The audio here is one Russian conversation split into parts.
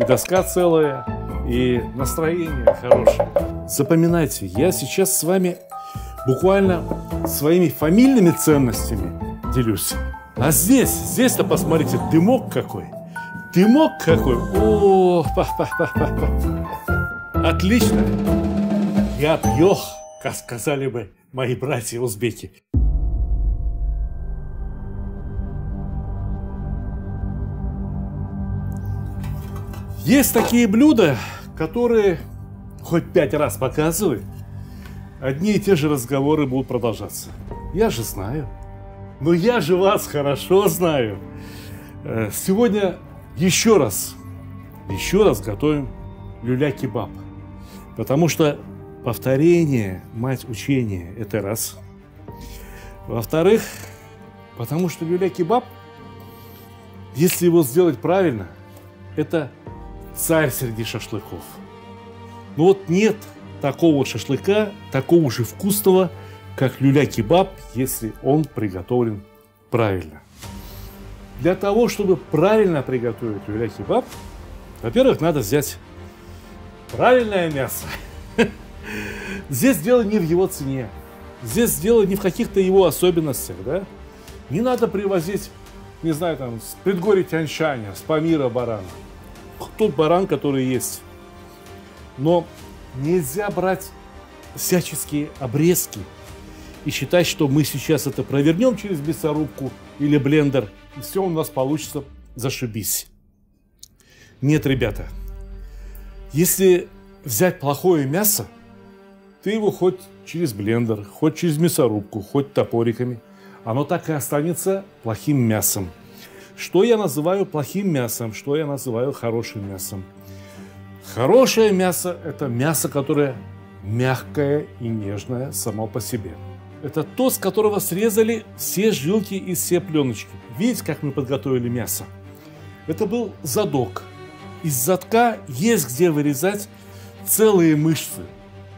И доска целая, и настроение хорошее. Запоминайте, я сейчас с вами буквально своими фамильными ценностями делюсь. А здесь-то посмотрите, дымок какой. Дымок какой. О, отлично. Я пьёх, как сказали бы мои братья узбеки. Есть такие блюда, которые хоть 5 раз показывай, одни и те же разговоры будут продолжаться. Я же знаю. Но я же вас хорошо знаю. Сегодня еще раз готовим люля-кебаб. Потому что повторение – мать учения. Это раз. Во-вторых, потому что люля-кебаб, если его сделать правильно, это царь среди шашлыков. Но вот нет такого шашлыка, такого же вкусного, как люля-кебаб, если он приготовлен правильно. Для того, чтобы правильно приготовить люля-кебаб, во-первых, надо взять правильное мясо. Здесь дело не в его цене, здесь дело не в каких-то его особенностях, да? Не надо привозить, не знаю, там, с предгорья Тянь-Шаня, с Памира барана. Тот баран, который есть. Но нельзя брать всяческие обрезки и считать, что мы сейчас это провернем через мясорубку или блендер, и все у нас получится зашибись. Нет, ребята. Если взять плохое мясо, ты его хоть через блендер, хоть через мясорубку, хоть топориками, оно так и останется плохим мясом. Что я называю плохим мясом, что я называю хорошим мясом? Хорошее мясо – это мясо, которое мягкое и нежное само по себе. Это то, с которого срезали все жилки и все пленочки. Видите, как мы подготовили мясо? Это был задок. Из задка есть где вырезать целые мышцы.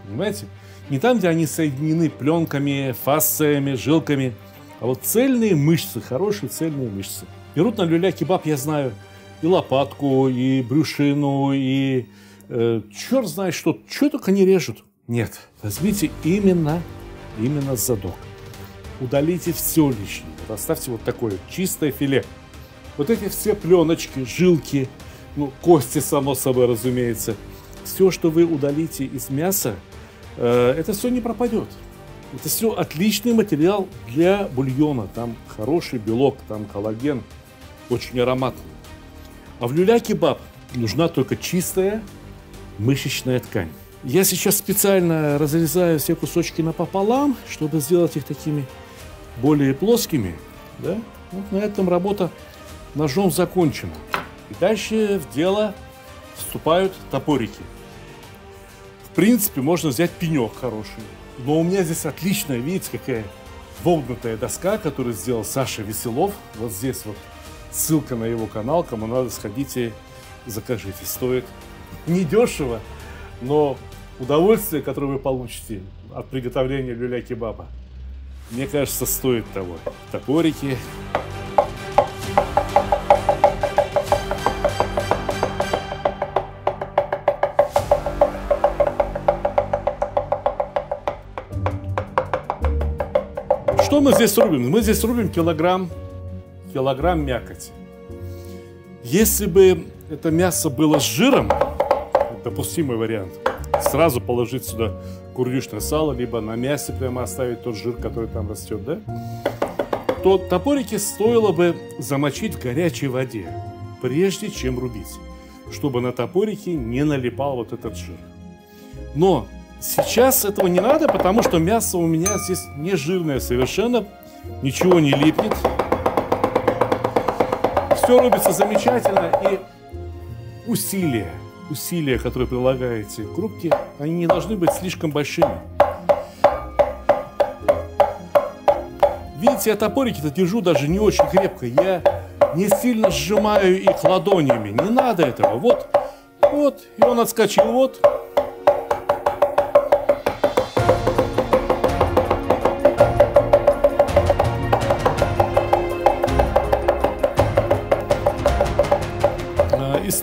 Понимаете? Не там, где они соединены пленками, фасциями, жилками, а вот цельные мышцы, хорошие цельные мышцы. Берут на люля-кебаб, я знаю, и лопатку, и брюшину, и черт знает что. Чего только не режут. Нет, возьмите именно задок. Удалите все лишнее. Оставьте вот такое чистое филе. Вот эти все пленочки, жилки, ну, кости, само собой, разумеется. Все, что вы удалите из мяса, это все не пропадет. Это все отличный материал для бульона. Там хороший белок, там коллаген, очень ароматный. А в люля-кебаб нужна только чистая мышечная ткань. Я сейчас специально разрезаю все кусочки напополам, чтобы сделать их такими более плоскими. Да? Вот на этом работа ножом закончена. И дальше в дело вступают топорики. В принципе, можно взять пенек хороший. Но у меня здесь отличная, видите, какая вогнутая доска, которую сделал Саша Веселов. Вот здесь вот ссылка на его канал, кому надо, сходите, закажите. Стоит недешево, но удовольствие, которое вы получите от приготовления люля-кебаба, мне кажется, стоит того. Топорики. Что мы здесь рубим? Мы здесь рубим килограмм мякоти. Если бы это мясо было с жиром, допустимый вариант, сразу положить сюда курдючное сало, либо на мясе прямо оставить тот жир, который там растет, да? То топорики стоило бы замочить в горячей воде, прежде чем рубить, чтобы на топорики не налипал вот этот жир. Но сейчас этого не надо, потому что мясо у меня здесь не жирное совершенно, ничего не липнет. Все рубится замечательно, и усилия, которые прилагаете к рубке, они не должны быть слишком большими. Видите, я топорики-то держу даже не очень крепко, я не сильно сжимаю их ладонями, не надо этого. Вот, вот, и он отскочил, вот.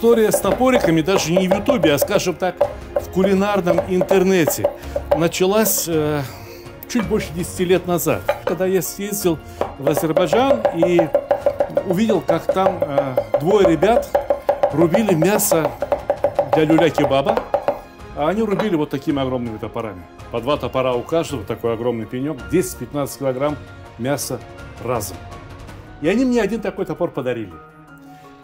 история с топориками даже не в Ютубе, а, скажем так, в кулинарном интернете началась чуть больше 10 лет назад, когда я съездил в Азербайджан и увидел, как там двое ребят рубили мясо для люля-кебаба. А они рубили вот такими огромными топорами. По два топора у каждого, такой огромный пенек, 10-15 килограмм мяса разом. И они мне один такой топор подарили.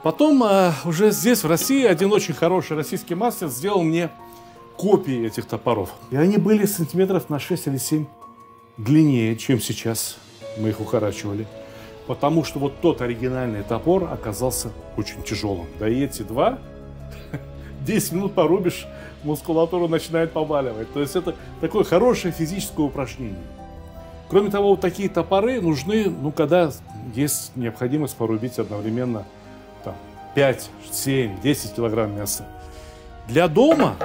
Потом уже здесь, в России, один очень хороший российский мастер сделал мне копии этих топоров. И они были сантиметров на 6 или 7 длиннее, чем сейчас мы их укорачивали. Потому что вот тот оригинальный топор оказался очень тяжелым. Да и эти два, 10 минут порубишь, мускулатуру начинает побаливать. То есть это такое хорошее физическое упражнение. Кроме того, вот такие топоры нужны, ну, когда есть необходимость порубить одновременно там 5, 7, 10 килограмм мяса. Для дома,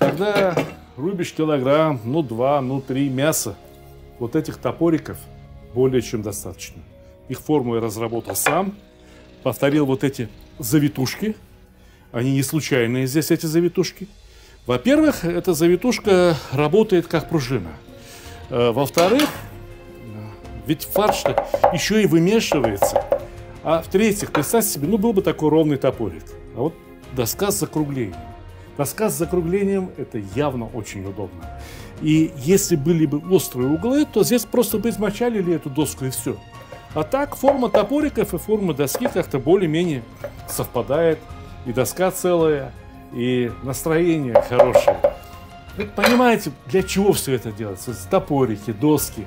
когда рубишь килограмм, ну, 2, ну, 3 мяса, вот этих топориков более чем достаточно. Их форму я разработал сам, повторил вот эти завитушки. Они не случайные здесь, эти завитушки. Во-первых, эта завитушка работает как пружина. Во-вторых, ведь фарш-то еще и вымешивается. А в-третьих, представьте себе, ну был бы такой ровный топорик. А вот доска с закруглением. Доска с закруглением – это явно очень удобно. И если были бы острые углы, то здесь просто бы измочалили эту доску и все. А так форма топориков и форма доски как-то более-менее совпадает. И доска целая, и настроение хорошее. Вы понимаете, для чего все это делается? Топорики, доски.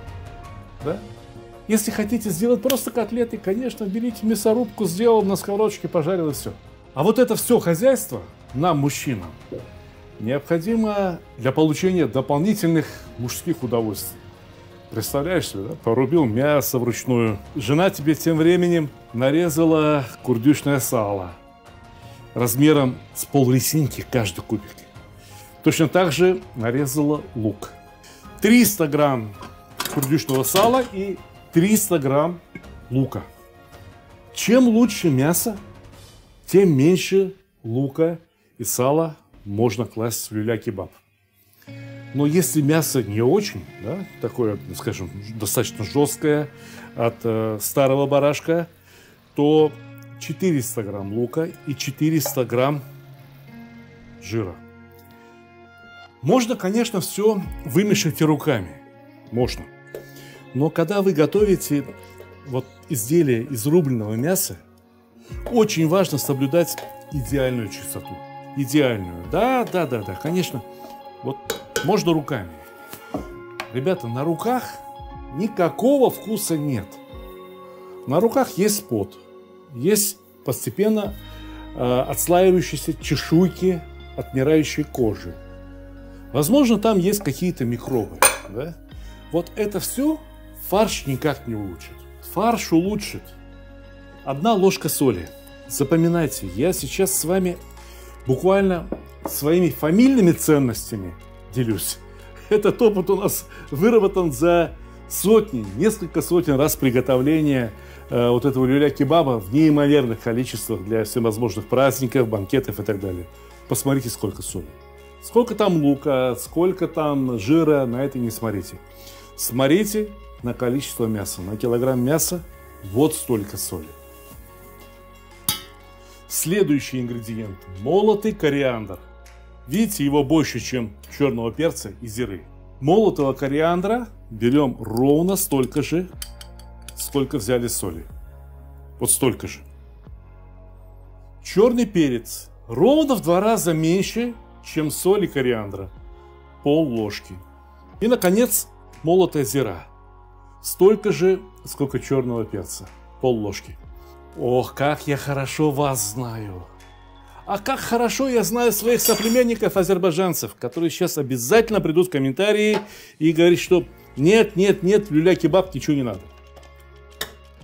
Да? Если хотите сделать просто котлеты, конечно, берите мясорубку, сделал на сковородочке, пожарил и все. А вот это все хозяйство нам, мужчинам, необходимо для получения дополнительных мужских удовольствий. Представляешь себе, да? Порубил мясо вручную. Жена тебе тем временем нарезала курдючное сало размером с полресинки каждый кубик. Точно так же нарезала лук. 300 грамм курдючного сала и 300 грамм лука. Чем лучше мясо, тем меньше лука и сала можно класть в люля-кебаб. Но если мясо не очень, да, такое, скажем, достаточно жесткое от старого барашка, то 400 грамм лука и 400 грамм жира. Можно, конечно, все вымешать и руками. Можно. Но когда вы готовите вот изделие из рубленого мяса, очень важно соблюдать идеальную чистоту. Идеальную. Да, конечно. Вот можно руками. Ребята, на руках никакого вкуса нет. На руках есть пот. Есть постепенно отслаивающиеся чешуйки, отмирающей кожи. Возможно, там есть какие-то микробы. Да? Вот это все фарш никак не улучшит. Фарш улучшит 1 ложка соли. Запоминайте, я сейчас с вами буквально своими фамильными ценностями делюсь. Этот опыт у нас выработан за сотни, несколько сотен раз приготовления вот этого люля-кебаба в неимоверных количествах для всевозможных праздников, банкетов и так далее. Посмотрите, сколько соли. Сколько там лука, сколько там жира, на это не смотрите. Смотрите на количество мяса. На килограмм мяса вот столько соли. Следующий ингредиент – молотый кориандр. Видите, его больше, чем черного перца и зиры. Молотого кориандра берем ровно столько же, сколько взяли соли. Вот столько же. Черный перец ровно в 2 раза меньше, чем соли кориандра. Пол-ложки. И, наконец, молотая зира. Столько же, сколько черного перца. Пол-ложки. Ох, как я хорошо вас знаю. А как хорошо я знаю своих соплеменников-азербайджанцев, которые сейчас обязательно придут в комментарии и говорят, что нет, люля-кебаб ничего не надо.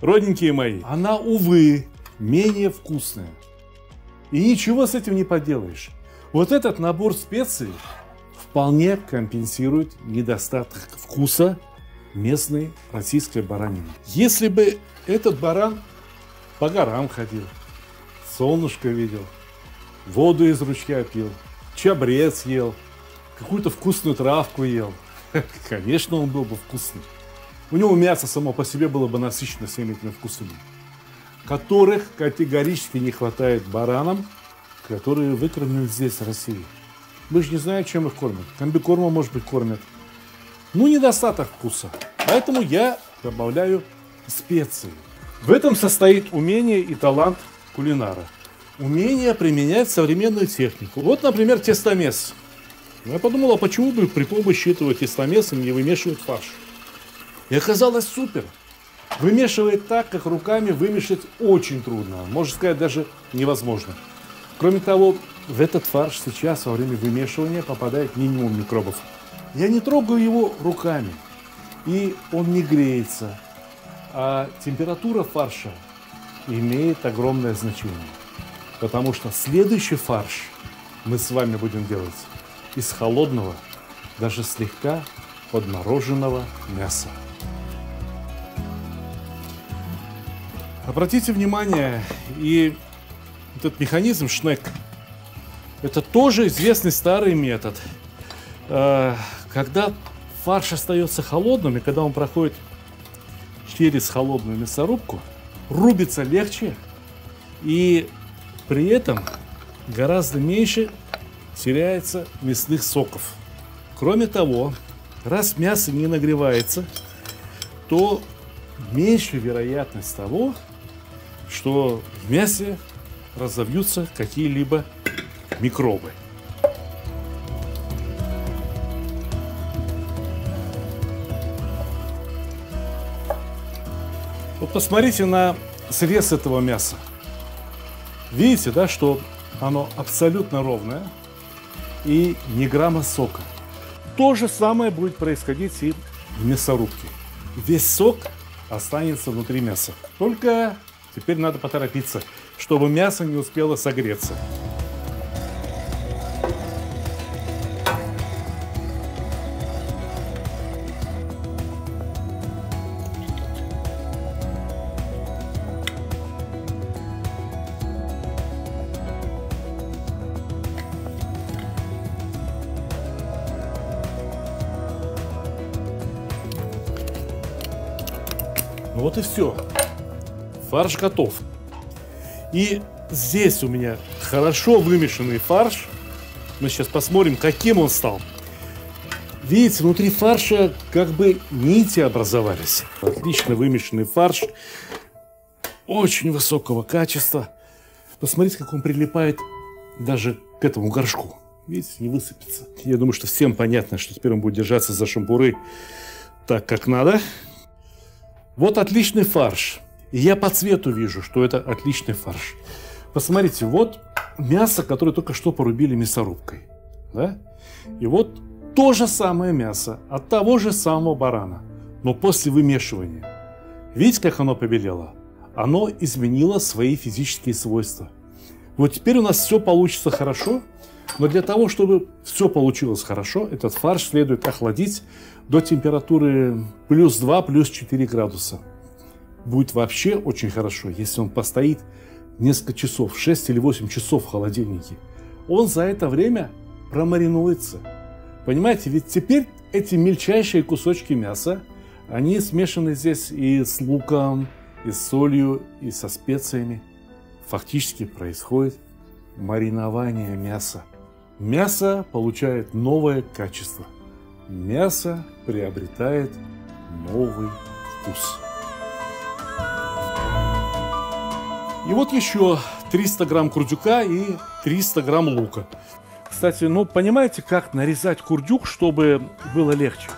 Родненькие мои, она, увы, менее вкусная. И ничего с этим не поделаешь. Вот этот набор специй вполне компенсирует недостаток вкуса местной российской баранины. Если бы этот баран по горам ходил, солнышко видел, воду из ручья пил, чабрец ел, какую-то вкусную травку ел. Конечно, он был бы вкусный. У него мясо само по себе было бы насыщено всеми этими вкусами, которых категорически не хватает баранам, которые выкормлены здесь, в России. Мы же не знаем, чем их кормят. Комбикормом, может быть, кормят. Ну, недостаток вкуса. Поэтому я добавляю специи. В этом состоит умение и талант кулинара. Умение применять современную технику. Вот, например, тестомес. Я подумал, а почему бы при помощи этого тестомеса не вымешивать фарш? И оказалось супер. Вымешивает так, как руками вымешать очень трудно. Можно сказать, даже невозможно. Кроме того, в этот фарш сейчас во время вымешивания попадает минимум микробов. Я не трогаю его руками, и он не греется. А температура фарша имеет огромное значение. Потому что следующий фарш мы с вами будем делать из холодного, даже слегка подмороженного мяса. Обратите внимание, и этот механизм шнек, это тоже известный старый метод. Когда фарш остается холодным, и когда он проходит через холодную мясорубку, рубится легче, и при этом гораздо меньше теряется мясных соков. Кроме того, раз мясо не нагревается, то меньше вероятность того, что в мясе разовьются какие-либо микробы. Вот посмотрите на срез этого мяса. Видите, да, что оно абсолютно ровное и ни грамма сока. То же самое будет происходить и в мясорубке. Весь сок останется внутри мяса. Только теперь надо поторопиться, чтобы мясо не успело согреться. Вот и все. Фарш готов. И здесь у меня хорошо вымешанный фарш. Мы сейчас посмотрим, каким он стал. Видите, внутри фарша как бы нити образовались. Отлично вымешанный фарш. Очень высокого качества. Посмотрите, как он прилипает даже к этому горшку. Видите, не высыпется. Я думаю, что всем понятно, что теперь он будет держаться за шампуры так, как надо. Вот отличный фарш. И я по цвету вижу, что это отличный фарш. Посмотрите, вот мясо, которое только что порубили мясорубкой. Да? И вот то же самое мясо от того же самого барана, но после вымешивания. Видите, как оно побелело? Оно изменило свои физические свойства. Вот теперь у нас все получится хорошо, но для того, чтобы все получилось хорошо, этот фарш следует охладить до температуры плюс 2, плюс 4 градуса. Будет вообще очень хорошо, если он постоит несколько часов, 6 или 8 часов в холодильнике. Он за это время промаринуется. Понимаете, ведь теперь эти мельчайшие кусочки мяса, они смешаны здесь и с луком, и с солью, и со специями. Фактически происходит маринование мяса. Мясо получает новое качество. Мясо приобретает новый вкус. И вот еще 300 грамм курдюка и 300 грамм лука. Кстати, ну понимаете, как нарезать курдюк, чтобы было легче?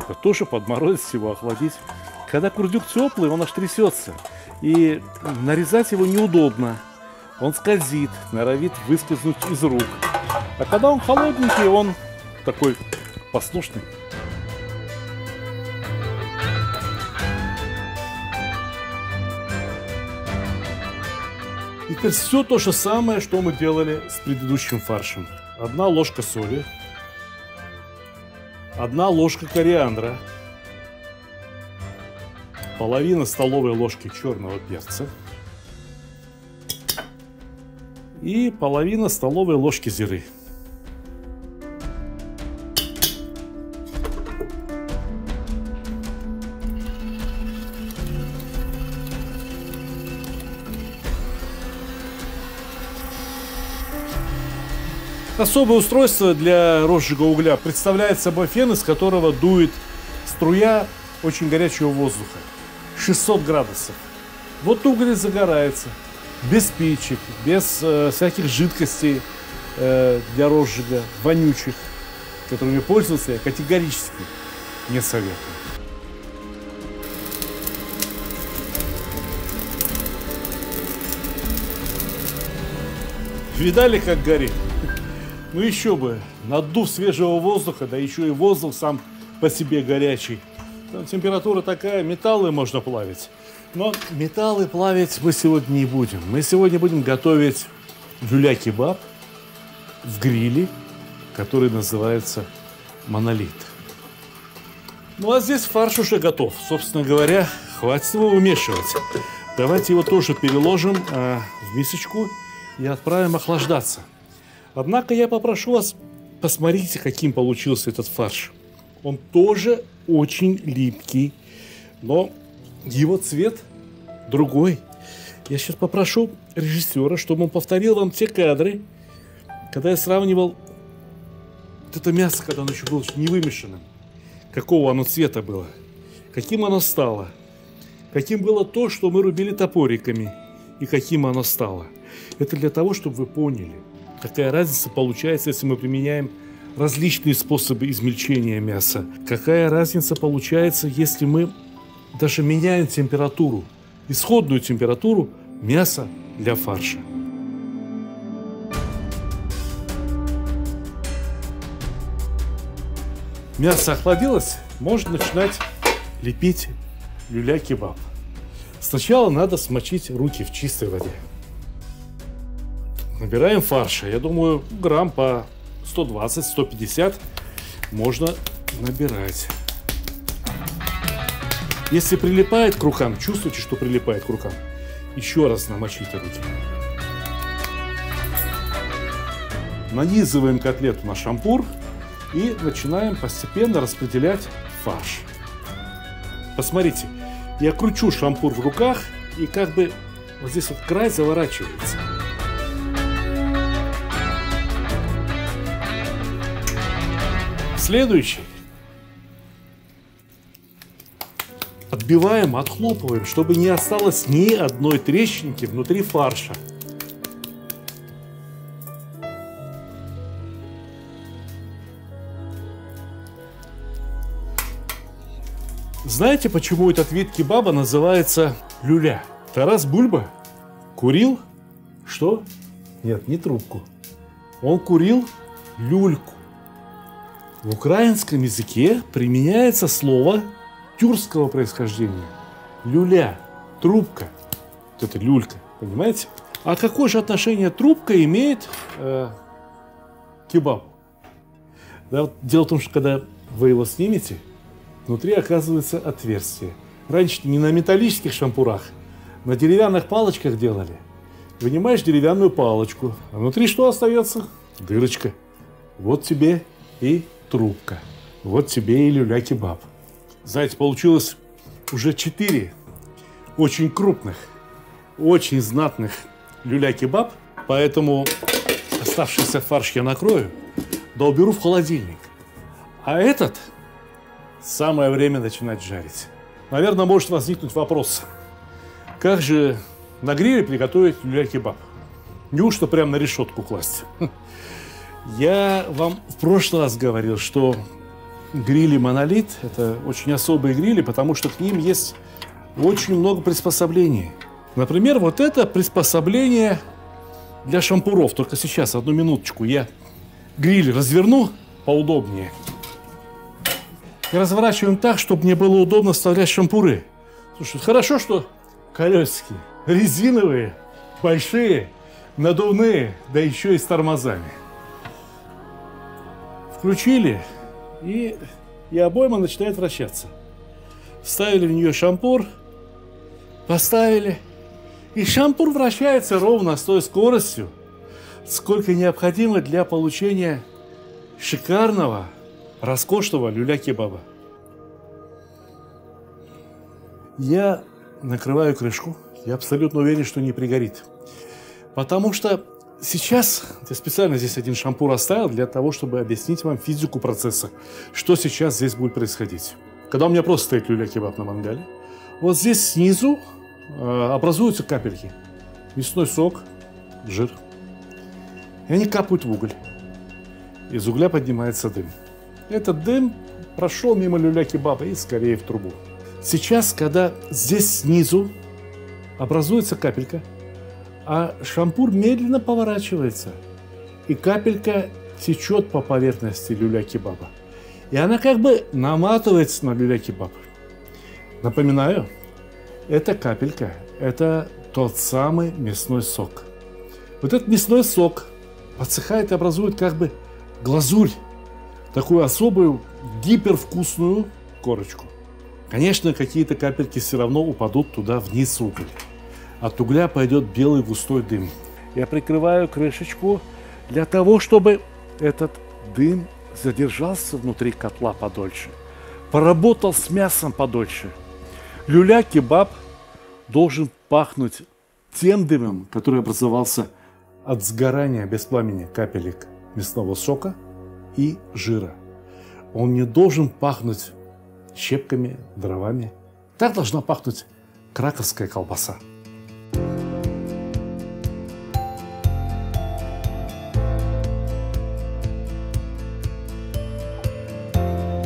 Это тоже подморозить его, охладить. Когда курдюк теплый, он аж трясется. И нарезать его неудобно. Он скользит, норовит выскользнуть из рук. А когда он холодненький, он такой послушный. И теперь все то же самое, что мы делали с предыдущим фаршем. 1 ложка соли, 1 ложка кориандра, половина столовой ложки черного перца. и половина столовой ложки зиры. Особое устройство для розжига угля представляет собой фен, из которого дует струя очень горячего воздуха. 600 градусов. Вот уголь загорается. Без спичек, без всяких жидкостей для розжига, вонючих, которыми пользоваться я категорически не советую. Видали, как горит? Ну еще бы, наддув свежего воздуха, да еще и воздух сам по себе горячий. Там температура такая, металлы можно плавить. Но металлы плавить мы сегодня не будем. Мы сегодня будем готовить люля-кебаб в гриле, который называется «Монолит». Ну а здесь фарш уже готов. Собственно говоря, хватит его вымешивать. Давайте его тоже переложим в мисочку и отправим охлаждаться. Однако я попрошу вас, посмотрите, каким получился этот фарш. Он тоже очень липкий, но его цвет другой. Я сейчас попрошу режиссера, чтобы он повторил вам те кадры, когда я сравнивал вот это мясо, когда оно еще было не вымешанным. Какого оно цвета было, каким оно стало, каким было то, что мы рубили топориками, и каким оно стало. Это для того, чтобы вы поняли, какая разница получается, если мы применяем различные способы измельчения мяса? Какая разница получается, если мы даже меняем температуру, исходную температуру мяса для фарша? Мясо охладилось, можно начинать лепить люля-кебаб. Сначала надо смочить руки в чистой воде. Набираем фарша, я думаю, грамм по 120-150 можно набирать. Если прилипает к рукам, чувствуете, что прилипает к рукам, еще раз намочите руки. Нанизываем котлету на шампур и начинаем постепенно распределять фарш. Посмотрите, я кручу шампур в руках и как бы вот здесь вот край заворачивается. Следующий. Отбиваем, отхлопываем, чтобы не осталось ни одной трещинки внутри фарша. Знаете, почему этот вид кебаба называется люля? Тарас Бульба курил... Что? Нет, не трубку. Он курил люльку. В украинском языке применяется слово тюркского происхождения. Люля, трубка. Вот это люлька, понимаете? А какое же отношение трубка имеет к кебабу? Да, вот дело в том, что когда вы его снимете, внутри оказывается отверстие. Раньше не на металлических шампурах, на деревянных палочках делали. Вынимаешь деревянную палочку, а внутри что остается? Дырочка. Вот тебе и трубка. Вот тебе и люля-кебаб. Знаете, получилось уже 4 очень крупных, очень знатных люля-кебаб. Поэтому оставшийся фарш я накрою, да уберу в холодильник. А этот самое время начинать жарить. Наверное, может возникнуть вопрос, как же на гриле приготовить люля-кебаб? Неужто прям на решетку класть? Я вам в прошлый раз говорил, что грили «Монолит» — это очень особые грили, потому что к ним есть очень много приспособлений. Например, вот это приспособление для шампуров. Только сейчас, одну минуточку, я гриль разверну поудобнее. И разворачиваем так, чтобы мне было удобно вставлять шампуры. Слушай, хорошо, что колесики резиновые, большие, надувные, да еще и с тормозами. Включили, и обойма начинает вращаться. Вставили в нее шампур, поставили, и шампур вращается ровно с той скоростью, сколько необходимо для получения шикарного, роскошного люля-кебаба. Я накрываю крышку. Я абсолютно уверен, что не пригорит. Потому что сейчас я специально здесь один шампур оставил для того, чтобы объяснить вам физику процесса, что сейчас здесь будет происходить. Когда у меня просто стоит люля-кебаб на мангале, вот здесь снизу образуются капельки. Мясной сок, жир. И они капают в уголь. Из угля поднимается дым. Этот дым прошел мимо люля-кебаба и скорее в трубу. Сейчас, когда здесь снизу образуется капелька, а шампур медленно поворачивается, и капелька течет по поверхности люля-кебаба. И она как бы наматывается на люля-кебаб. Напоминаю, эта капелька – это тот самый мясной сок. Вот этот мясной сок подсыхает и образует как бы глазурь, такую особую гипервкусную корочку. Конечно, какие-то капельки все равно упадут туда вниз в уголь. От угля пойдет белый густой дым. Я прикрываю крышечку для того, чтобы этот дым задержался внутри котла подольше, поработал с мясом подольше. Люля-кебаб должен пахнуть тем дымом, который образовался от сгорания без пламени капелек мясного сока и жира. Он не должен пахнуть щепками, дровами. Так должна пахнуть краковская колбаса.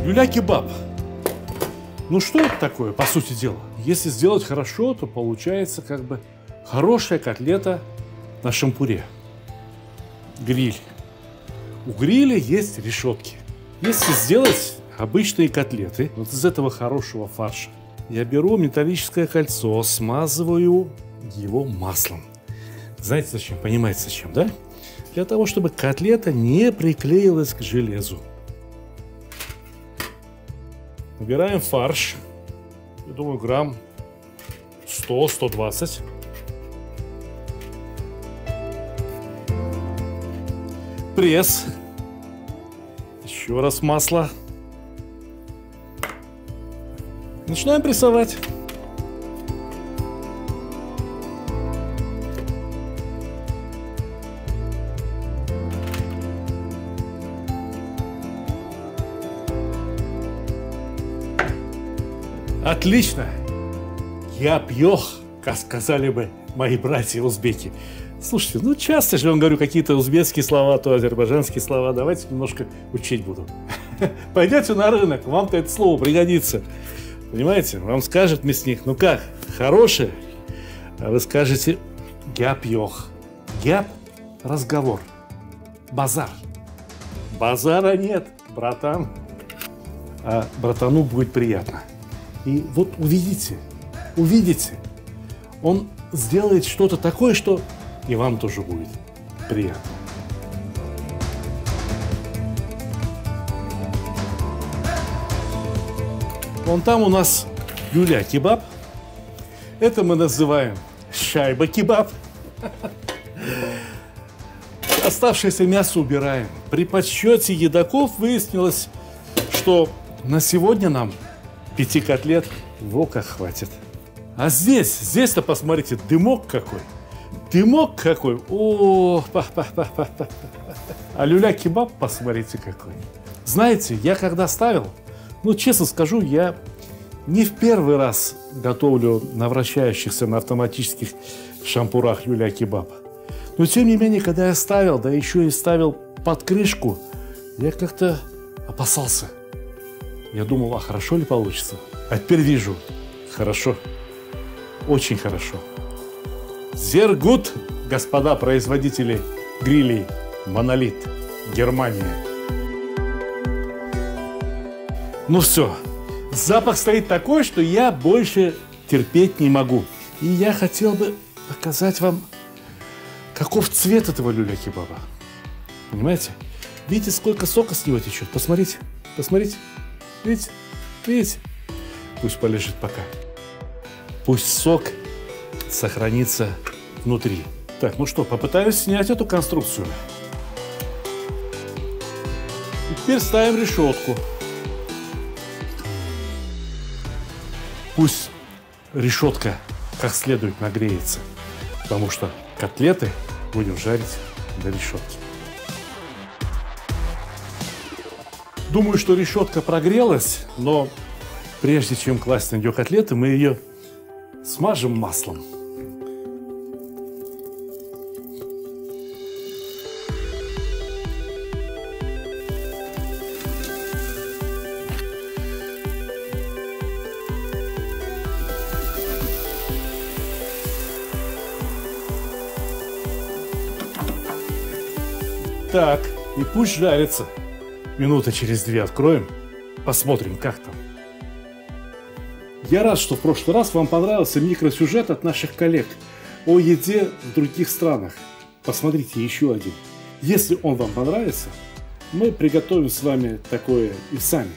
Люля-кебаб. Ну что это такое, по сути дела? Если сделать хорошо, то получается как бы хорошая котлета на шампуре. Гриль. У гриля есть решетки. Если сделать обычные котлеты, вот из этого хорошего фарша, я беру металлическое кольцо, смазываю его маслом. Знаете зачем? Понимаете зачем, да? Для того, чтобы котлета не приклеилась к железу. Набираем фарш, я думаю, грамм 100-120. Пресс. Еще раз масло. Начинаем прессовать. Отлично! Я пьёх, как сказали бы мои братья-узбеки. Слушайте, ну часто же я вам говорю какие-то узбекские слова, то азербайджанские слова. Давайте немножко учить буду. Пойдете на рынок, вам-то это слово пригодится. Понимаете, вам скажет мясник, ну как, хорошее? А вы скажете «гяп ёх». «Гяп» – разговор. Базар. Базара нет, братан. А братану будет приятно. И вот увидите, увидите, он сделает что-то такое, что и вам тоже будет приятно. Вон там у нас люля-кебаб. Это мы называем шайба-кебаб. Оставшееся мясо убираем. При подсчете едоков выяснилось, что на сегодня нам 5 котлет в око хватит. А здесь-то посмотрите, дымок какой. Дымок какой. О, па-па-па-па-па. А люля-кебаб посмотрите какой. Знаете, я когда ставил, ну честно скажу, я не в первый раз готовлю на вращающихся, на автоматических шампурах люля-кебаб. Но тем не менее, когда я ставил, да еще и ставил под крышку, я как-то опасался. Я думал, а хорошо ли получится? А теперь вижу, хорошо, очень хорошо. Sehr gut, господа производители грилей «Монолит», Германия. Ну все, запах стоит такой, что я больше терпеть не могу. И я хотел бы показать вам, каков цвет этого люля-кебаба. Понимаете? Видите, сколько сока с него течет? Посмотрите, посмотрите. Видите? Видите? Пусть полежит пока. Пусть сок сохранится внутри. Так, ну что, попытаюсь снять эту конструкцию. И теперь ставим решетку. Пусть решетка как следует нагреется, потому что котлеты будем жарить на решетке. Думаю, что решетка прогрелась, но прежде чем класть на нее котлеты, мы ее смажем маслом. Так, и пусть жарится. Минуты через две откроем, посмотрим, как там. Я рад, что в прошлый раз вам понравился микросюжет от наших коллег о еде в других странах. Посмотрите еще один. Если он вам понравится, мы приготовим с вами такое и сами.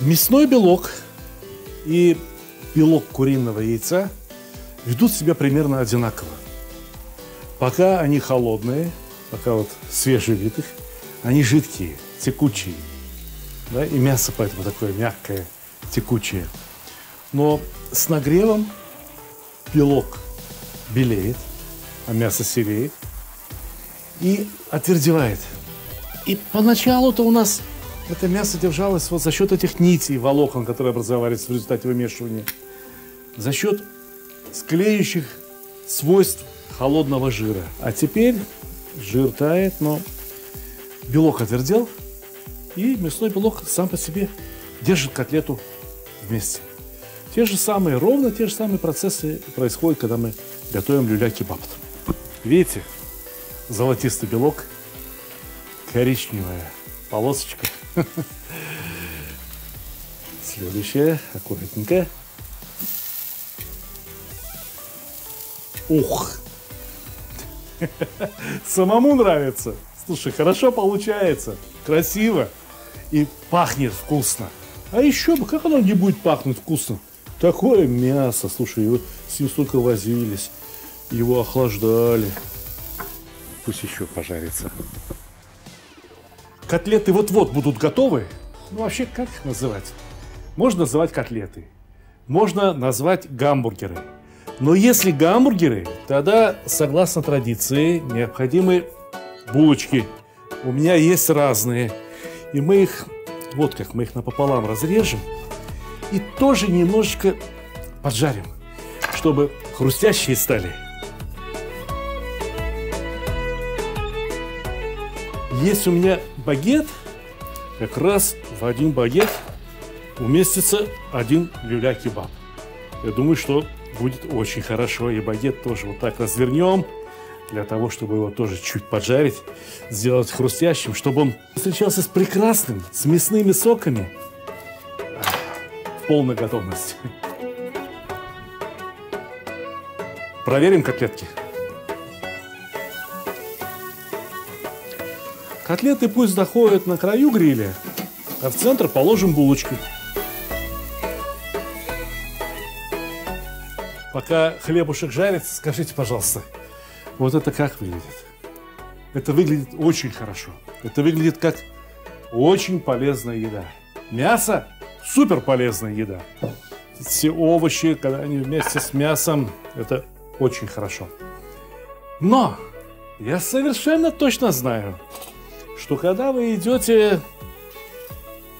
Мясной белок и белок куриного яйца ведут себя примерно одинаково. Пока они холодные, пока вот свежевитых, они жидкие, текучие. Да? И мясо поэтому такое мягкое, текучее. Но с нагревом белок белеет, а мясо сереет и отвердевает. И поначалу-то у нас это мясо держалось вот за счет этих нитей, волокон, которые образовались в результате вымешивания, за счет склеющих свойств холодного жира. А теперь жир тает, но белок отвердел, и мясной белок сам по себе держит котлету вместе. Те же самые, ровно те же самые процессы происходят, когда мы готовим люля-кебаб. Видите, золотистый белок, коричневая полосочка. Следующее, аккуратненько. Ух! Самому нравится. Слушай, хорошо получается, красиво и пахнет вкусно. А еще бы, как оно не будет пахнуть вкусно? Такое мясо, слушай, его с ним столько возились, его охлаждали. Пусть еще пожарится. Котлеты вот-вот будут готовы. Ну, вообще, как их называть? Можно называть котлеты. Можно назвать гамбургеры. Но если гамбургеры, тогда, согласно традиции, необходимы булочки. У меня есть разные. И мы их, вот как, мы их напополам разрежем. И тоже немножечко поджарим, чтобы хрустящие стали. Есть у меня багет, как раз в один багет уместится один люля-кебаб. Я думаю, что будет очень хорошо. И багет тоже вот так развернем, для того, чтобы его тоже чуть поджарить, сделать хрустящим, чтобы он встречался с прекрасным, с мясными соками в полной готовности. Проверим котлетки. Котлеты пусть доходят на краю гриля, а в центр положим булочки. Пока хлебушек жарится, скажите, пожалуйста, вот это как выглядит? Это выглядит очень хорошо. Это выглядит как очень полезная еда. Мясо – супер полезная еда. Все овощи, когда они вместе с мясом, это очень хорошо. Но я совершенно точно знаю, что когда вы идете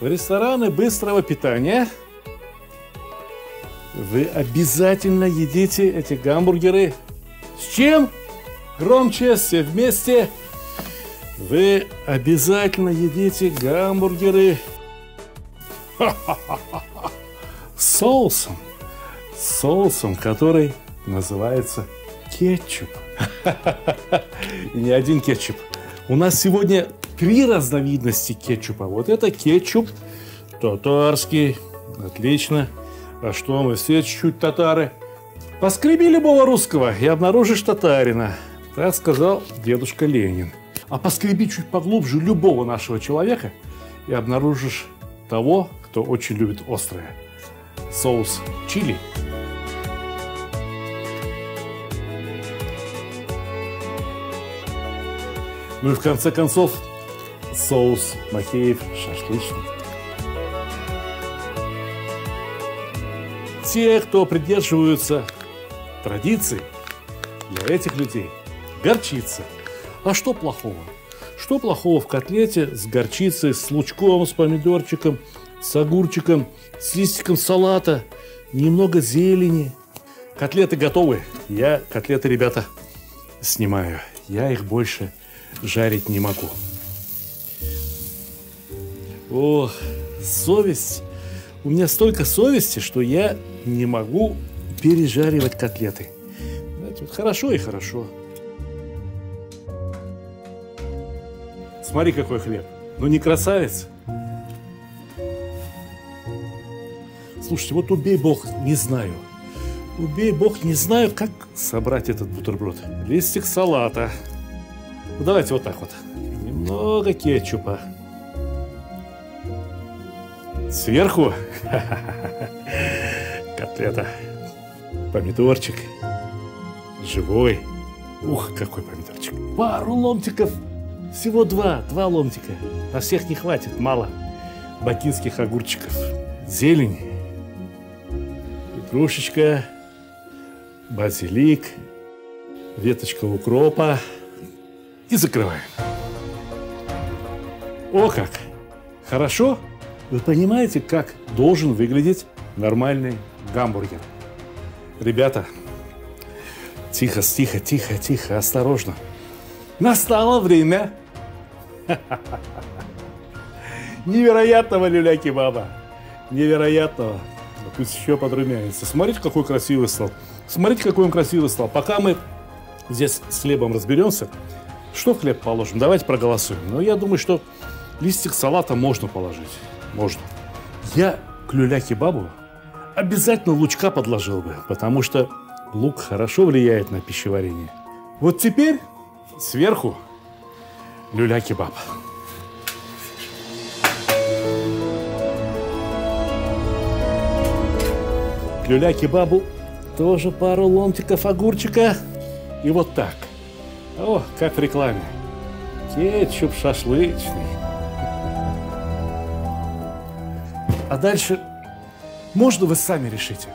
в рестораны быстрого питания, вы обязательно едите эти гамбургеры с чем? Громче, все вместе. Вы обязательно едите гамбургеры соусом, который называется кетчуп. И не один кетчуп. У нас сегодня 3 разновидности кетчупа. Вот это кетчуп татарский. Отлично. А что, мы все чуть-чуть татары. Поскреби любого русского и обнаружишь татарина. Так сказал дедушка Ленин. А поскреби чуть поглубже любого нашего человека и обнаружишь того, кто очень любит острое. Соус чили. Ну и в конце концов, соус Макеев шашлычный. Те, кто придерживаются традиций, для этих людей горчица. А что плохого? Что плохого в котлете с горчицей, с лучком, с помидорчиком, с огурчиком, с листиком салата, немного зелени? Котлеты готовы. Я котлеты, ребята, снимаю. Я их больше жарить не могу. Ох, совесть. У меня столько совести, что я не могу пережаривать котлеты. Знаете, хорошо и хорошо. Смотри, какой хлеб. Ну не красавец? Слушайте, вот убей бог, не знаю. Убей бог, не знаю, как собрать этот бутерброд. Листик салата. Ну, давайте вот так вот. Немного кетчупа. Сверху котлета. Помидорчик. Живой. Ух, какой помидорчик. Пару ломтиков. Всего 2 ломтика. На всех не хватит, мало. Бакинских огурчиков. Зелень. Петрушечка. Базилик. Веточка укропа. И закрываем. О как! Хорошо? Вы понимаете, как должен выглядеть нормальный гамбургер? Ребята, тихо, тихо, тихо, тихо, осторожно. Настало время невероятного люля-кебаба. Невероятного. Пусть еще подрумянится. Смотрите, какой красивый стал. Смотрите, какой он красивый стал. Пока мы здесь с хлебом разберемся, что в хлеб положим? Давайте проголосуем. Но я думаю, что листик салата можно положить. Можно. Я к люля-кебабу обязательно лучка подложил бы, потому что лук хорошо влияет на пищеварение. Вот теперь сверху люля-кебаб. К люля-кебабу тоже пару ломтиков огурчика. И вот так. О, как в рекламе. Кетчуп шашлычный. А дальше можно вы сами решите,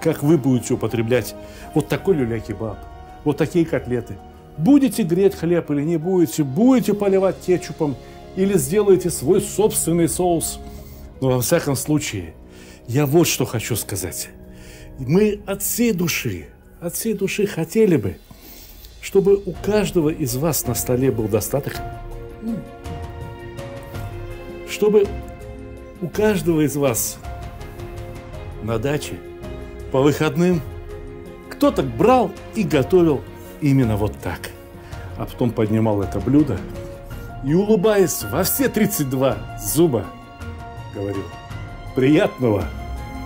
как вы будете употреблять вот такой люля-кебаб, вот такие котлеты. Будете греть хлеб или не будете, будете поливать кетчупом или сделаете свой собственный соус. Но во всяком случае, я вот что хочу сказать. Мы от всей души хотели бы, чтобы у каждого из вас на столе был достаток, чтобы у каждого из вас на даче по выходным кто-то брал и готовил именно вот так, а потом поднимал это блюдо и, улыбаясь во все 32 зуба, говорил: «Приятного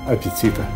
аппетита!»